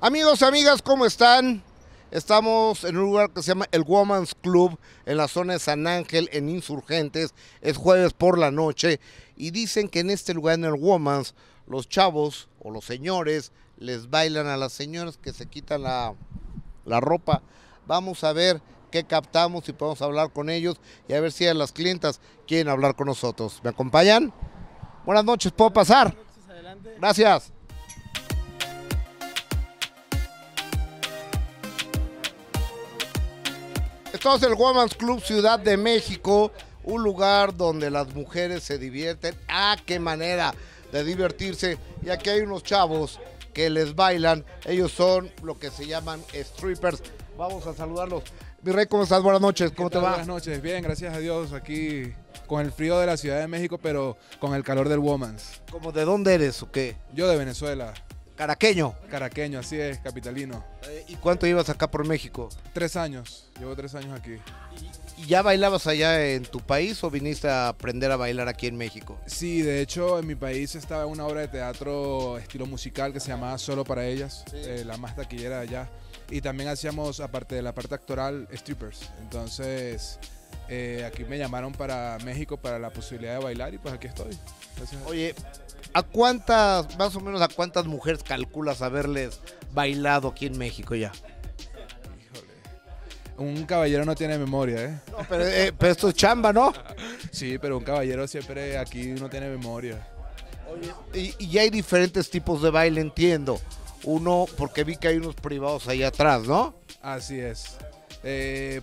Amigos, amigas, ¿cómo están? Estamos en un lugar que se llama el Woman's Club, en la zona de San Ángel, en Insurgentes. Es jueves por la noche y dicen que en este lugar, en el Woman's, los chavos o los señores les bailan a las señoras que se quitan la ropa. Vamos a ver qué captamos y podemos hablar con ellos y a ver si las clientas quieren hablar con nosotros. ¿Me acompañan? Buenas noches, ¿puedo pasar? Buenas noches, adelante. Gracias. Estamos en el Woman's Club Ciudad de México, un lugar donde las mujeres se divierten. ¡Ah, qué manera de divertirse! Y aquí hay unos chavos que les bailan. Ellos son lo que se llaman strippers. Vamos a saludarlos. Mi rey, ¿cómo estás? Buenas noches, ¿cómo te va? Buenas noches, bien, gracias a Dios, aquí con el frío de la Ciudad de México, pero con el calor del Woman's. ¿Cómo, de dónde eres o qué? Yo de Venezuela. ¿Caraqueño? Caraqueño, así es, capitalino. ¿Y cuánto llevas acá por México? 3 años, llevo 3 años aquí. ¿Y ya bailabas allá en tu país o viniste a aprender a bailar aquí en México? Sí, de hecho en mi país estaba una obra de teatro estilo musical que se llamaba Solo para Ellas, sí. La más taquillera de allá. Y también hacíamos, aparte de la parte actoral, strippers. Entonces, aquí me llamaron para México para la posibilidad de bailar y pues aquí estoy. Gracias. Oye, ¿a cuántas, más o menos, a cuántas mujeres calculas haberles bailado aquí en México ya? Híjole. Un caballero no tiene memoria, ¿eh? No, pero esto es chamba, ¿no? Sí, pero un caballero siempre aquí no tiene memoria. Oye, y hay diferentes tipos de baile, entiendo. Uno, porque vi que hay unos privados ahí atrás, ¿no? Así es.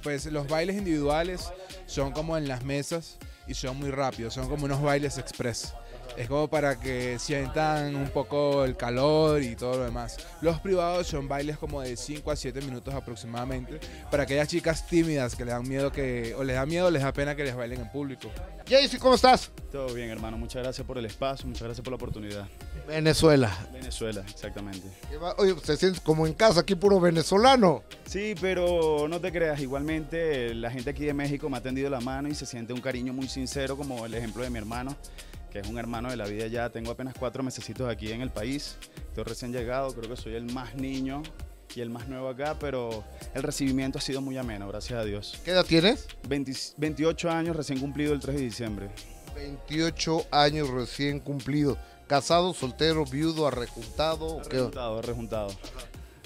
Pues los bailes individuales son como en las mesas y son muy rápidos, son como unos bailes express. Es como para que sientan un poco el calor y todo lo demás. Los privados son bailes como de 5 a 7 minutos aproximadamente para aquellas chicas tímidas que les dan miedo o les da miedo o les da pena que les bailen en público. Jacy, ¿cómo estás? Todo bien, hermano. Muchas gracias por el espacio, muchas gracias por la oportunidad. Venezuela. Venezuela, exactamente. Oye, ¿te sientes como en casa aquí puro venezolano? Sí, pero no te creas. Igualmente, la gente aquí de México me ha tendido la mano y se siente un cariño muy sincero, como el ejemplo de mi hermano, que es un hermano de la vida ya. Tengo apenas 4 mesecitos aquí en el país, estoy recién llegado, creo que soy el más niño y el más nuevo acá, pero el recibimiento ha sido muy ameno, gracias a Dios. ¿Qué edad tienes? 28 años recién cumplido el 3 de diciembre. 28 años recién cumplido, casado, soltero, viudo, arrejuntado. Arrejuntado, arrejuntado.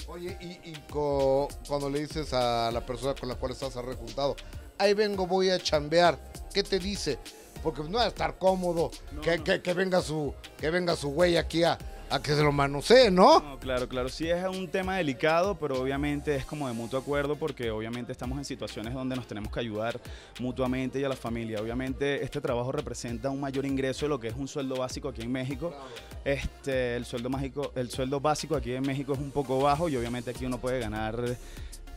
Oye, cuando le dices a la persona con la cual estás arrejuntado, ahí vengo, voy a chambear, ¿qué te dice? Porque no va a estar cómodo, no, que venga su güey aquí a que se lo manosee, ¿no? No, claro, claro. Sí es un tema delicado, pero obviamente es como de mutuo acuerdo porque obviamente estamos en situaciones donde nos tenemos que ayudar mutuamente y a la familia. Obviamente este trabajo representa un mayor ingreso de lo que es un sueldo básico aquí en México. Claro. El sueldo básico aquí en México es un poco bajo y obviamente aquí uno puede ganar...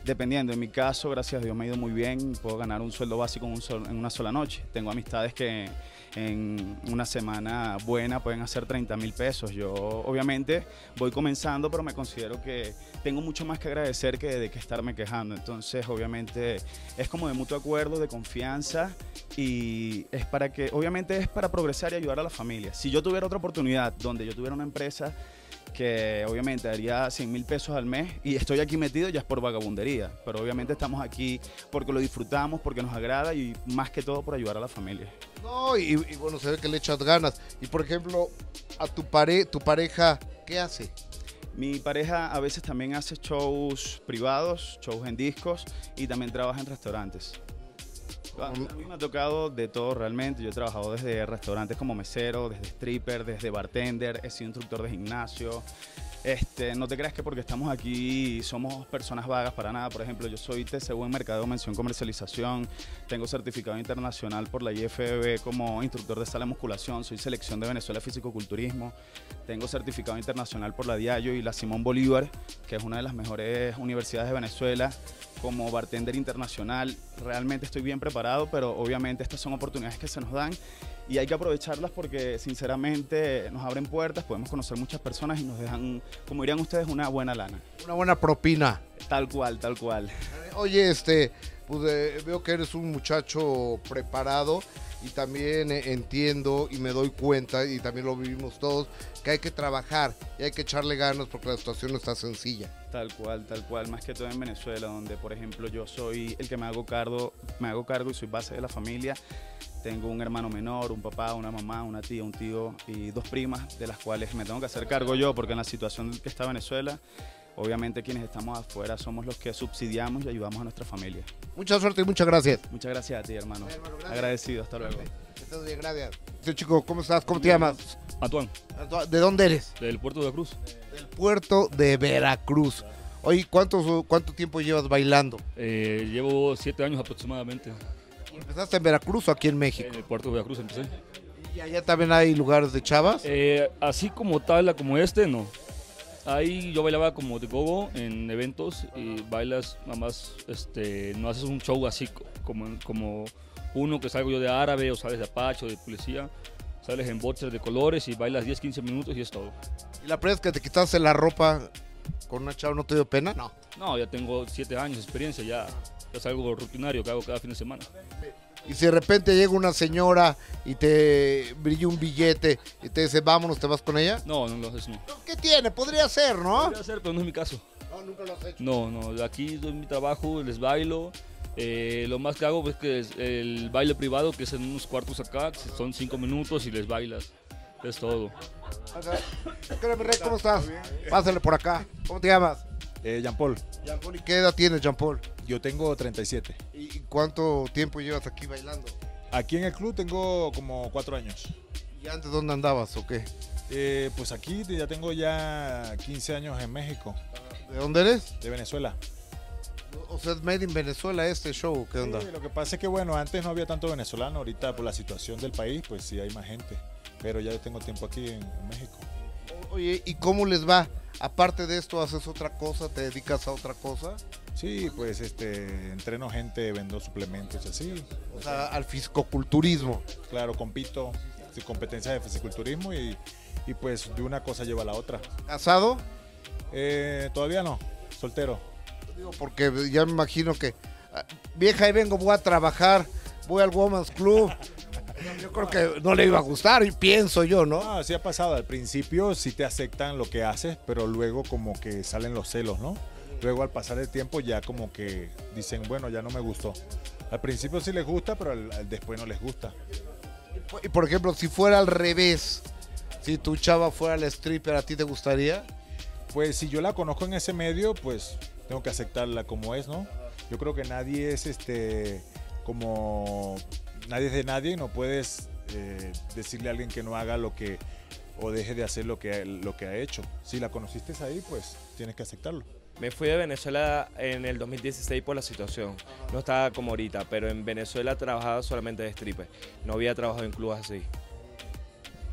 Dependiendo, en mi caso, gracias a Dios me ha ido muy bien, puedo ganar un sueldo básico en una sola noche. Tengo amistades que en una semana buena pueden hacer 30.000 pesos. Yo obviamente voy comenzando, pero me considero que tengo mucho más que agradecer que de que estarme quejando. Entonces, obviamente, es como de mutuo acuerdo, de confianza y es para que, obviamente, es para progresar y ayudar a la familia. Si yo tuviera otra oportunidad donde yo tuviera una empresa que obviamente daría 100.000 pesos al mes y estoy aquí metido ya es por vagabundería, pero obviamente estamos aquí porque lo disfrutamos, porque nos agrada y más que todo por ayudar a la familia. No, y bueno, se ve que le echas ganas. Y por ejemplo, a tu pareja, ¿qué hace? Mi pareja a veces también hace shows privados, shows en discos y también trabaja en restaurantes. A mí me ha tocado de todo realmente. Yo he trabajado desde restaurantes como mesero, desde stripper, desde bartender, he sido instructor de gimnasio. No te creas que porque estamos aquí somos personas vagas para nada. Por ejemplo, yo soy TSU en mercadeo, mención comercialización, tengo certificado internacional por la IFBB como instructor de sala de musculación, soy selección de Venezuela físico-culturismo, tengo certificado internacional por la DIAYO y la Simón Bolívar, que es una de las mejores universidades de Venezuela, como bartender internacional. Realmente estoy bien preparado, pero obviamente estas son oportunidades que se nos dan y hay que aprovecharlas porque sinceramente nos abren puertas, podemos conocer muchas personas y nos dejan, como dirían ustedes, una buena lana. Una buena propina. Tal cual, tal cual. Oye, pues veo que eres un muchacho preparado y también entiendo y me doy cuenta, y también lo vivimos todos, que hay que trabajar y hay que echarle ganas porque la situación no está sencilla. Tal cual, más que todo en Venezuela, donde por ejemplo yo soy el que me hago cargo y soy base de la familia. Tengo un hermano menor, un papá, una mamá, una tía, un tío y dos primas, de las cuales me tengo que hacer cargo yo, porque en la situación que está Venezuela, obviamente quienes estamos afuera somos los que subsidiamos y ayudamos a nuestra familia. Mucha suerte y muchas gracias. Muchas gracias a ti, hermano. Bien, hermano, agradecido, hasta luego. Estás bien, gracias. Sí, chico, ¿cómo estás? ¿Cómo te llamas? Atuán. ¿De dónde eres? Del puerto de Veracruz. Del puerto de Veracruz. Oye, ¿cuánto tiempo llevas bailando? Llevo 7 años aproximadamente. ¿Empezaste en Veracruz o aquí en México? En el puerto de Veracruz empecé. ¿Y allá también hay lugares de chavas? Así como tal, como este, no. Ahí yo bailaba como de gogo en eventos y bailas, nada más, no haces un show así como uno que salgo yo de árabe o sales de apache o de policía, sales en boxers de colores y bailas 10, 15 minutos y es todo. ¿Y la primera vez que te quitaste la ropa con una chava no te dio pena? No. No, ya tengo 7 años de experiencia, ya. Es algo rutinario que hago cada fin de semana. Y si de repente llega una señora y te brilla un billete y te dice, vámonos, ¿te vas con ella? No, no lo haces, no. ¿Qué tiene? Podría ser, ¿no? Podría ser, pero no es mi caso. No, nunca lo has hecho. No, no, aquí doy mi trabajo, les bailo. Lo más que hago es que es el baile privado, que es en unos cuartos acá, son 5 minutos y les bailas. Es todo. ¿Cómo estás? Pásale por acá. ¿Cómo te llamas? Jean Paul. Jean Paul, ¿y qué edad tienes, Jean Paul? Yo tengo 37. ¿Y cuánto tiempo llevas aquí bailando? Aquí en el club tengo como 4 años. ¿Y antes dónde andabas o qué? Pues aquí ya tengo ya 15 años en México. ¿De dónde eres? De Venezuela. O sea, es made in Venezuela este show, ¿qué onda? Sí, lo que pasa es que bueno, antes no había tanto venezolano, ahorita por la situación del país, pues sí hay más gente. Pero ya tengo tiempo aquí en México. Oye, ¿y cómo les va? Aparte de esto, ¿haces otra cosa? ¿Te dedicas a otra cosa? Sí, pues entreno gente, vendo suplementos, así. O sea, al fisicoculturismo. Claro, compito, competencias de fisiculturismo y pues de una cosa lleva a la otra. ¿Casado? Todavía no, soltero. Digo, porque ya me imagino que, vieja, ahí vengo, voy a trabajar, voy al Woman's Club. Yo creo que no le iba a gustar, y pienso yo, ¿no? No, sí ha pasado. Al principio sí te aceptan lo que haces, pero luego como que salen los celos, ¿no? Luego al pasar el tiempo ya como que dicen, bueno, ya no me gustó. Al principio sí les gusta, pero después no les gusta. Y por ejemplo, si fuera al revés, si tu chava fuera la stripper, ¿a ti te gustaría? Pues si yo la conozco en ese medio, pues tengo que aceptarla como es, ¿no? Yo creo que nadie es como... Nadie es de nadie y no puedes decirle a alguien que no haga lo que o deje de hacer lo que ha hecho. Si la conociste ahí, pues tienes que aceptarlo. Me fui de Venezuela en el 2016 por la situación. No estaba como ahorita, pero en Venezuela trabajaba solamente de stripper. No había trabajado en clubes así.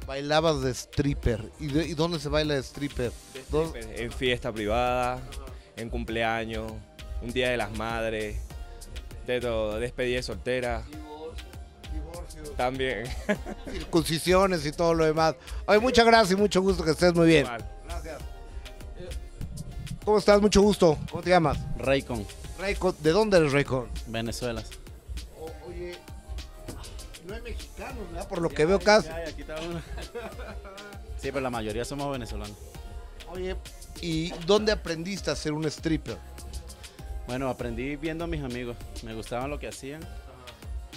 Bailabas de stripper. ¿Y dónde se baila de stripper? En fiesta privada, en cumpleaños, un día de las madres, de todo, despedida de soltera. También. Circuncisiones y todo lo demás. Ay, muchas gracias y mucho gusto, que estés muy bien. Gracias. ¿Cómo estás? Mucho gusto. ¿Cómo te llamas? Raycon. Raycon. ¿De dónde eres, Raycon? Venezuela. Oye, no hay mexicanos, ¿verdad? Por lo que veo casi. Aquí está uno. Sí, pero la mayoría somos venezolanos. Oye, ¿y dónde aprendiste a ser un stripper? Bueno, aprendí viendo a mis amigos. Me gustaban lo que hacían.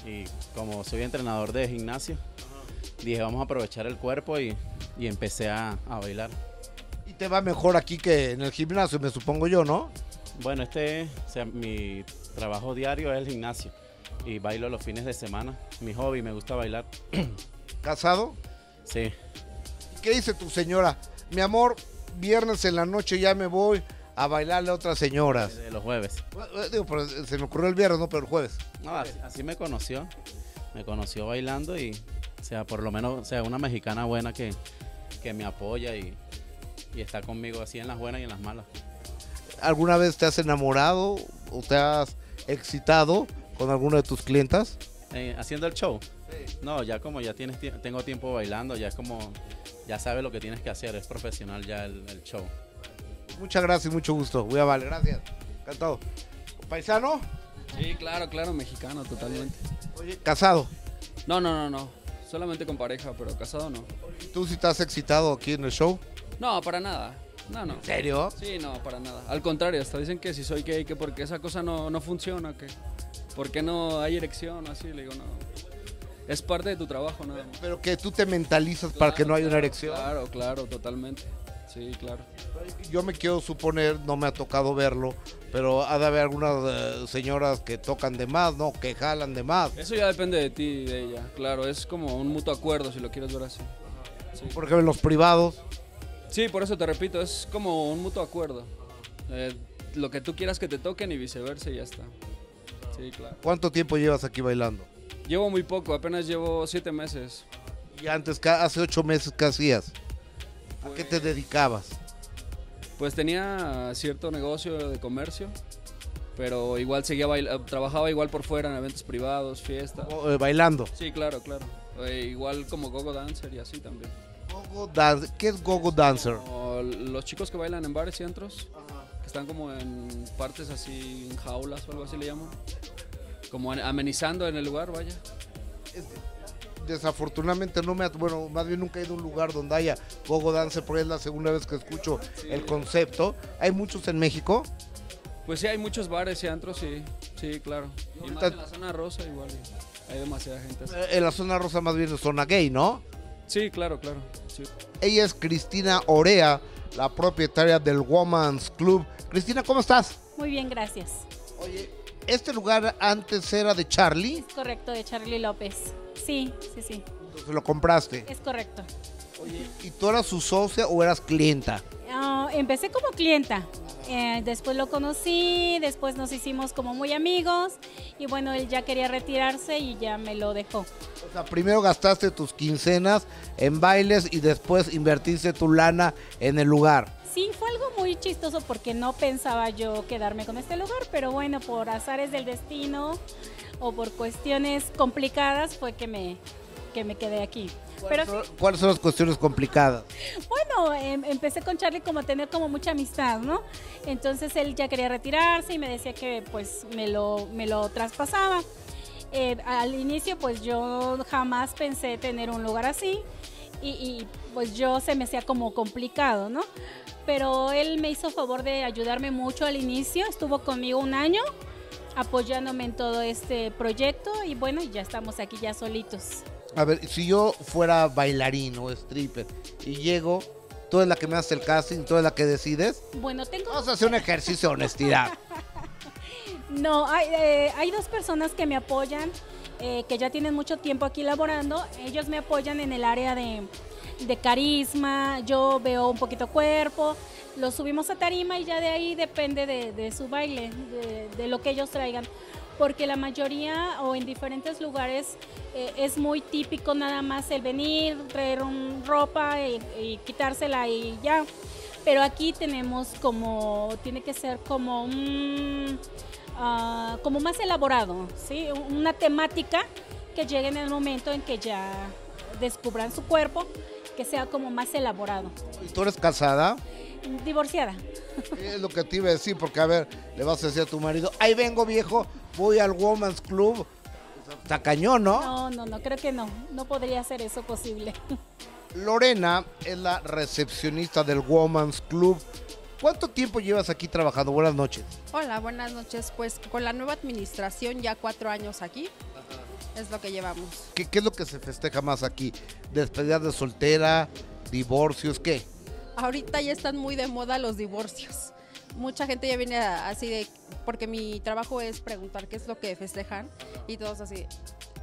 Y como soy entrenador de gimnasio, dije vamos a aprovechar el cuerpo y empecé a bailar. Y te va mejor aquí que en el gimnasio, me supongo yo, ¿no? Bueno, mi trabajo diario es el gimnasio y bailo los fines de semana. Mi hobby, me gusta bailar. ¿Casado? Sí. ¿Qué dice tu señora? Mi amor, viernes en la noche ya me voy a bailarle a otras señoras. De los jueves. Digo, pero se me ocurrió el viernes, no, pero el jueves. No, así me conoció. Me conoció bailando y, o sea, por lo menos, o sea, una mexicana buena que me apoya y está conmigo así en las buenas y en las malas. ¿Alguna vez te has enamorado o te has excitado con alguna de tus clientas? Haciendo el show. Sí. No, ya como ya tengo tiempo bailando, ya es como, ya sabes lo que tienes que hacer, es profesional ya el show. Muchas gracias y mucho gusto. Voy a valer, gracias. Encantado. ¿Paisano? Sí, claro, mexicano, totalmente. Oye, ¿casado? No, no, no, no. Solamente con pareja, pero casado no. ¿Tú sí estás excitado aquí en el show? No, para nada. No, no. ¿En serio? Sí, no, para nada. Al contrario, hasta dicen que si soy gay, que porque esa cosa no funciona, que porque no hay erección, así, le digo, no. Es parte de tu trabajo, nada más. Pero que tú te mentalizas, claro, para que no haya una erección. Claro, claro, totalmente. Sí, claro. Yo me quiero suponer, no me ha tocado verlo, pero ha de haber algunas señoras que tocan de más, ¿no? Que jalan de más. Eso ya depende de ti y de ella, claro. Es como un mutuo acuerdo, si lo quieres ver así. Sí. Por ejemplo, en los privados. Sí, por eso te repito, es como un mutuo acuerdo. Lo que tú quieras que te toquen y viceversa y ya está. Sí, claro. ¿Cuánto tiempo llevas aquí bailando? Llevo muy poco, apenas llevo 7 meses. ¿Y antes, hace 8 meses, qué hacías? Pues, ¿a qué te dedicabas? Pues tenía cierto negocio de comercio, pero igual seguía bailando, trabajaba igual por fuera en eventos privados, fiestas. ¿Bailando? Sí, claro, claro. Igual como go-go dancer y así también. ¿Qué es go-go dancer? Los chicos que bailan en bares y antros, que están como en partes así, en jaulas o algo así le llaman. Como amenizando en el lugar, vaya. Desafortunadamente no me... Bueno, más bien nunca he ido a un lugar donde haya go-go dancer, porque es la segunda vez que escucho el concepto. ¿Hay muchos en México? Pues sí, hay muchos bares y antros, sí. Sí, claro. Y más en la zona rosa igual, hay demasiada gente así. En la zona rosa más bien es zona gay, ¿no? Sí, claro, claro. Sí. Ella es Cristina Orea, la propietaria del Woman's Club. Cristina, ¿cómo estás? Muy bien, gracias. Oye, ¿este lugar antes era de Charlie? Es correcto, de Charlie López. Sí, sí, sí. Entonces lo compraste. Es correcto. Oye, ¿y tú eras su socia o eras clienta? Empecé como clienta. Después lo conocí, después nos hicimos como muy amigos y bueno, él ya quería retirarse y ya me lo dejó. O sea, primero gastaste tus quincenas en bailes y después invertiste tu lana en el lugar. Sí, fue algo muy chistoso porque no pensaba yo quedarme con este lugar, pero bueno, por azares del destino o por cuestiones complicadas fue que me quedé aquí. ¿Cuáles son las cuestiones complicadas? Bueno, empecé con Charlie como a tener como mucha amistad, ¿no? Entonces él ya quería retirarse y me decía que pues me lo traspasaba. Al inicio pues yo jamás pensé tener un lugar así y pues yo se me hacía como complicado, ¿no? Pero él me hizo favor de ayudarme mucho al inicio, estuvo conmigo un año apoyándome en todo este proyecto y bueno, ya estamos aquí ya solitos. A ver, si yo fuera bailarín o stripper y llego, ¿tú eres la que me haces el casting, tú eres la que decides? Bueno, tengo... Vamos a hacer un ejercicio de honestidad. No, hay 2 personas que me apoyan, que ya tienen mucho tiempo aquí laborando. Ellos me apoyan en el área de carisma, yo veo un poquito cuerpo, lo subimos a tarima y ya de ahí depende de su baile, de lo que ellos traigan. Porque la mayoría o en diferentes lugares es muy típico nada más el venir, traer ropa y quitársela y ya. Pero aquí tenemos como, tiene que ser como como más elaborado, ¿sí? Una temática que llegue en el momento en que ya descubran su cuerpo, que sea como más elaborado. ¿Y tú eres casada? Divorciada. Es lo que te iba a decir, porque a ver, le vas a decir a tu marido, ahí vengo viejo, voy al Woman's Club. Está cañón, ¿no? No, no, no, creo que no. No podría ser eso posible. Lorena es la recepcionista del Woman's Club. ¿Cuánto tiempo llevas aquí trabajando? Buenas noches. Hola, buenas noches. Pues con la nueva administración ya 4 años aquí. Es lo que llevamos. ¿Qué es lo que se festeja más aquí? ¿Despedida de soltera? ¿Divorcios? ¿Qué? Ahorita ya están muy de moda los divorcios. Mucha gente ya viene así de, porque mi trabajo es preguntar qué es lo que festejan y todos así,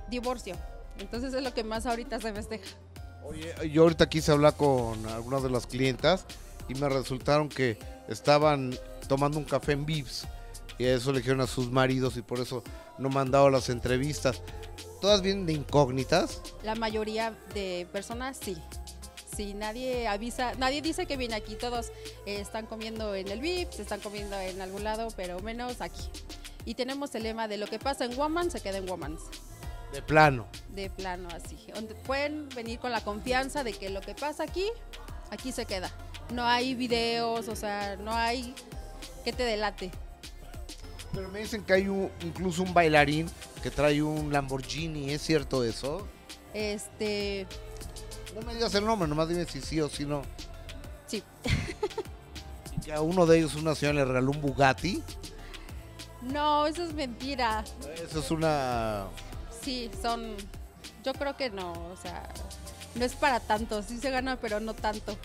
divorcio. Entonces es lo que más ahorita se festeja. Oye, yo ahorita quise hablar con algunas de las clientas y me resultaron que estaban tomando un café en Vips y eso le dijeron a sus maridos y por eso no me han dado las entrevistas. ¿Todas vienen de incógnitas? La mayoría de personas sí. Sí, nadie avisa, nadie dice que viene aquí, todos están comiendo en el VIP, se están comiendo en algún lado, pero menos aquí. Y tenemos el lema de lo que pasa en Woman, se queda en Woman. De plano. De plano, así. Pueden venir con la confianza de que lo que pasa aquí, aquí se queda. No hay videos, o sea, no hay que te delate. Pero me dicen que hay incluso un bailarín que trae un Lamborghini, ¿es cierto eso? No me digas el nombre, nomás dime si sí o si no. Sí. ¿Y que a uno de ellos una señora le regaló un Bugatti? No, eso es mentira. Eso es una... Sí, son... Yo creo que no, o sea... No es para tanto, sí se gana, pero no tanto.